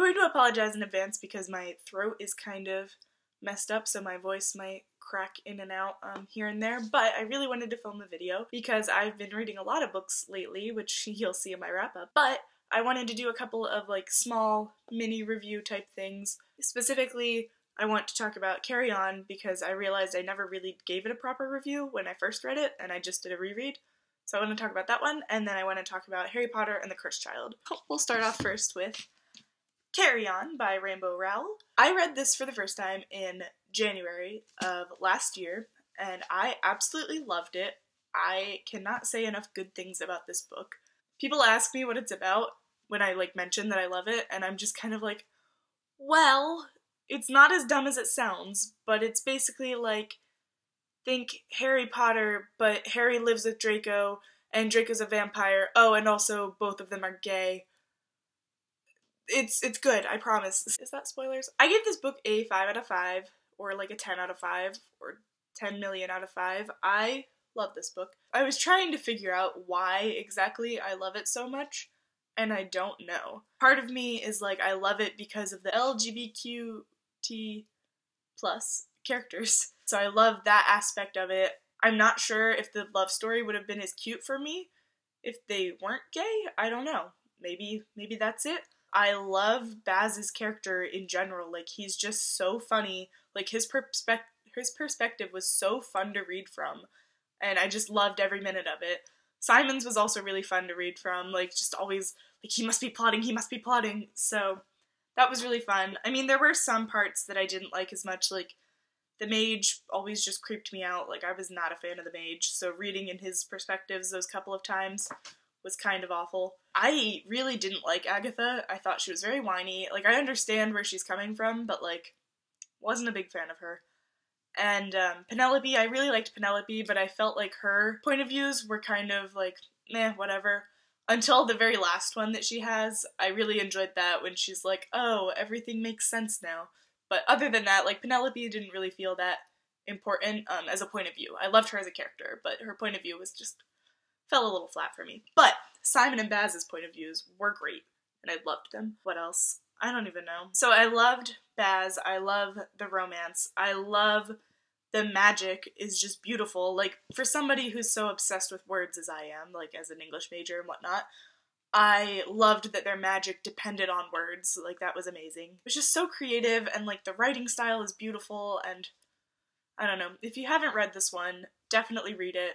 going to apologize in advance because my throat is kind of messed up, so my voice might crack in and out here and there, but I really wanted to film the video because I've been reading a lot of books lately, which you'll see in my wrap-up, but I wanted to do a couple of like small mini review type things. Specifically, I want to talk about Carry On because I realized I never really gave it a proper review when I first read it, and I just did a reread. So I want to talk about that one, and then I want to talk about Harry Potter and the Cursed Child. We'll start off first with Carry On by Rainbow Rowell. I read this for the first time in January of last year, and I absolutely loved it. I cannot say enough good things about this book. People ask me what it's about when I like mention that I love it, and I'm just kind of like, well, it's not as dumb as it sounds, but it's basically like, think Harry Potter, but Harry lives with Draco, and Draco's a vampire. Oh, and also both of them are gay. It's good, I promise. Is that spoilers? I gave this book a 5 out of 5, or like a 10 out of 5, or 10 million out of 5. I love this book. I was trying to figure out why exactly I love it so much, and I don't know. Part of me is like, I love it because of the LGBTQ+ characters. So I love that aspect of it. I'm not sure if the love story would have been as cute for me if they weren't gay. I don't know. Maybe that's it. I love Baz's character in general. Like, he's just so funny. Like, his perspective was so fun to read from, and I just loved every minute of it. Simon's was also really fun to read from. Like, just always, like, he must be plotting. So that was really fun. I mean, there were some parts that I didn't like as much. Like, the mage always just creeped me out. Like, I was not a fan of the mage, so reading in his perspectives those couple of times was kind of awful. I really didn't like Agatha. I thought she was very whiny. Like, I understand where she's coming from, but, like, wasn't a big fan of her. And Penelope, I really liked Penelope, but I felt like her point of views were kind of like, meh, whatever. Until the very last one that she has. I really enjoyed that when she's like, oh, everything makes sense now. But other than that, like, Penelope didn't really feel that important as a point of view. I loved her as a character, but her point of view was just, fell a little flat for me. But Simon and Baz's point of views were great, and I loved them. What else? I don't even know. So I loved Baz. I love the romance. I love the magic is just beautiful. Like, for somebody who's so obsessed with words as I am, like, as an English major and whatnot, I loved that their magic depended on words. Like, that was amazing. It was just so creative, and, like, the writing style is beautiful, and I don't know. If you haven't read this one, definitely read it.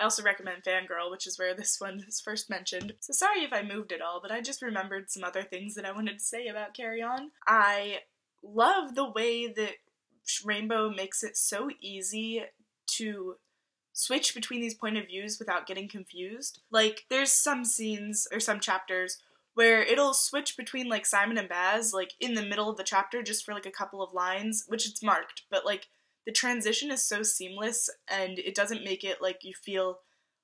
I also recommend Fangirl, which is where this one is first mentioned. So sorry if I moved it all, but I just remembered some other things that I wanted to say about Carry On. I love the way that Rainbow makes it so easy to switch between these point of views without getting confused. Like, there's some scenes, or some chapters, where it'll switch between, like, Simon and Baz, like, in the middle of the chapter just for, like, a couple of lines, which it's marked, but, like, the transition is so seamless, and it doesn't make it like you feel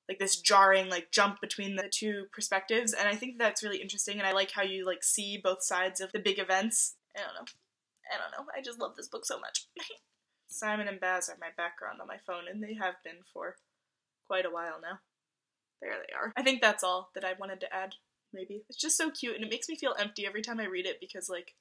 like this jarring like jump between the two perspectives, and I think that's really interesting, and I like how you like see both sides of the big events. I don't know. I just love this book so much. Simon and Baz are my background on my phone, and they have been for quite a while now. There they are. I think that's all that I wanted to add, maybe. It's just so cute, and it makes me feel empty every time I read it because like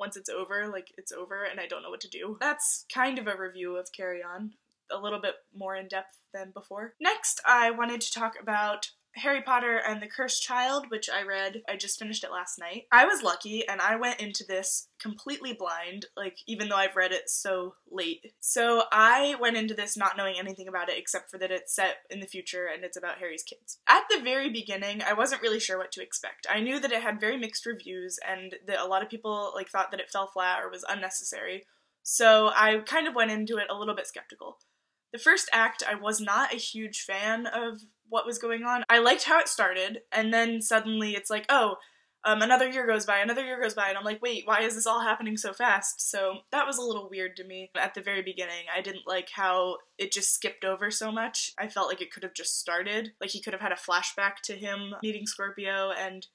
once it's over, like, it's over, and I don't know what to do. That's kind of a review of Carry On, a little bit more in-depth than before. Next, I wanted to talk about Harry Potter and the Cursed Child, which I read. I just finished it last night. I was lucky, and I went into this completely blind, like, even though I've read it so late. So I went into this not knowing anything about it except for that it's set in the future and it's about Harry's kids. At the very beginning, I wasn't really sure what to expect. I knew that it had very mixed reviews and that a lot of people, like, thought that it fell flat or was unnecessary. So I kind of went into it a little bit skeptical. The first act, I was not a huge fan of what was going on. I liked how it started, and then suddenly it's like, oh, another year goes by, and I'm like, wait, why is this all happening so fast? So that was a little weird to me. At the very beginning, I didn't like how it just skipped over so much. I felt like it could have just started. Like, he could have had a flashback to him meeting Scorpio and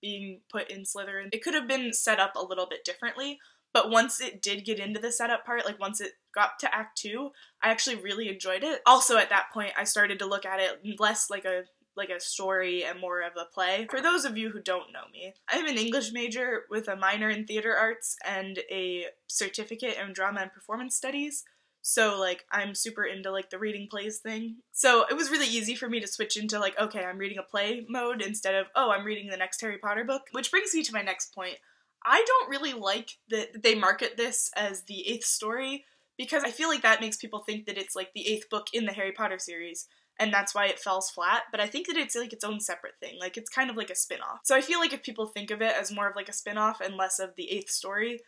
being put in Slytherin. It could have been set up a little bit differently, but once it did get into the setup part, like once it got to Act 2, I actually really enjoyed it. Also at that point, I started to look at it less like a like a story and more of a play. For those of you who don't know me, I'm an English major with a minor in theater arts and a certificate in drama and performance studies. So like I'm super into like the reading plays thing. So it was really easy for me to switch into like, okay, I'm reading a play mode instead of, oh, I'm reading the next Harry Potter book. Which brings me to my next point. I don't really like that they market this as the 8th story, because I feel like that makes people think that it's like the 8th book in the Harry Potter series, and that's why it falls flat, but I think that it's like its own separate thing, like it's kind of like a spin-off. So I feel like if people think of it as more of like a spin-off and less of the 8th story,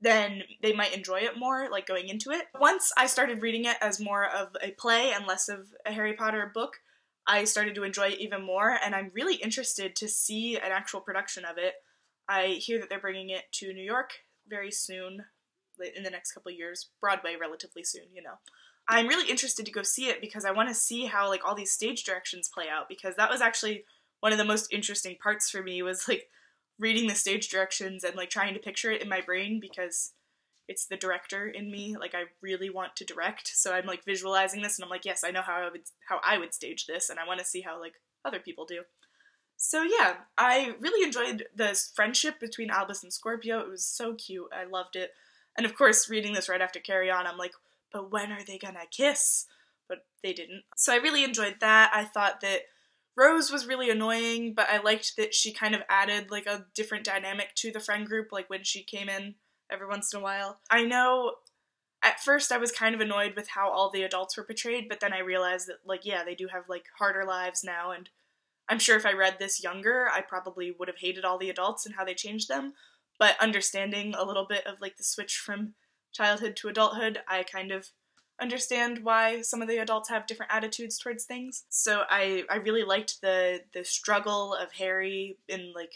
then they might enjoy it more, like going into it. Once I started reading it as more of a play and less of a Harry Potter book, I started to enjoy it even more, and I'm really interested to see an actual production of it. I hear that they're bringing it to New York very soon, in the next couple of years, Broadway relatively soon, you know. I'm really interested to go see it because I want to see how like all these stage directions play out, because that was actually one of the most interesting parts for me, was like reading the stage directions and like trying to picture it in my brain, because it's the director in me, like I really want to direct, so I'm like visualizing this and I'm like, yes, I know how I would stage this, and I want to see how like other people do. So yeah, I really enjoyed this friendship between Albus and Scorpio. It was so cute. I loved it. And of course, reading this right after Carry On, I'm like, but when are they gonna kiss? But they didn't. So I really enjoyed that. I thought that Rose was really annoying, but I liked that she kind of added like a different dynamic to the friend group, like when she came in every once in a while. I know at first I was kind of annoyed with how all the adults were portrayed, but then I realized that like, yeah, they do have like harder lives now, and I'm sure if I read this younger, I probably would have hated all the adults and how they changed them, but understanding a little bit of like the switch from childhood to adulthood, I kind of understand why some of the adults have different attitudes towards things. So I really liked the struggle of Harry in like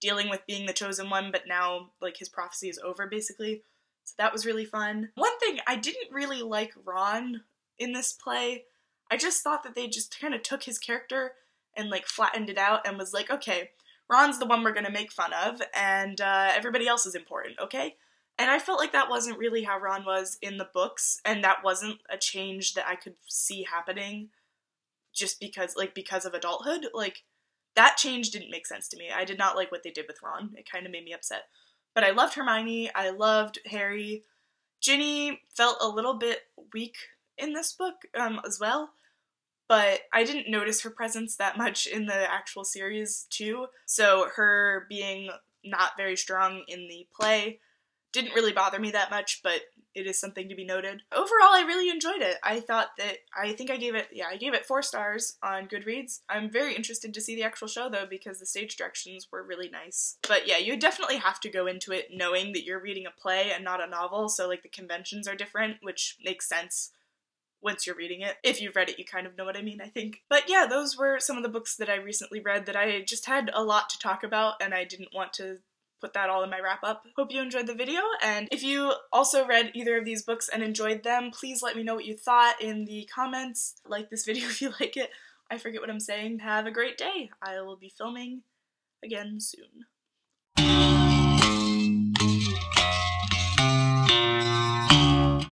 dealing with being the chosen one, but now like his prophecy is over basically. So that was really fun. One thing, I didn't really like Ron in this play. I just thought that they just kind of took his character and like flattened it out and was like, okay, Ron's the one we're gonna make fun of, and everybody else is important, okay? And I felt like that wasn't really how Ron was in the books, and that wasn't a change that I could see happening just because of adulthood. Like, that change didn't make sense to me. I did not like what they did with Ron. It kind of made me upset. But I loved Hermione. I loved Harry. Ginny felt a little bit weak in this book as well, but I didn't notice her presence that much in the actual series too, so her being not very strong in the play didn't really bother me that much, but it is something to be noted. Overall, I really enjoyed it. I gave it 4 stars on Goodreads. I'm very interested to see the actual show though, because the stage directions were really nice. But yeah, you definitely have to go into it knowing that you're reading a play and not a novel, so like the conventions are different, which makes sense. Once you're reading it. If you've read it, you kind of know what I mean, I think. But yeah, those were some of the books that I recently read that I just had a lot to talk about, and I didn't want to put that all in my wrap up. Hope you enjoyed the video, and if you also read either of these books and enjoyed them, please let me know what you thought in the comments. Like this video if you like it. I forget what I'm saying. Have a great day. I will be filming again soon.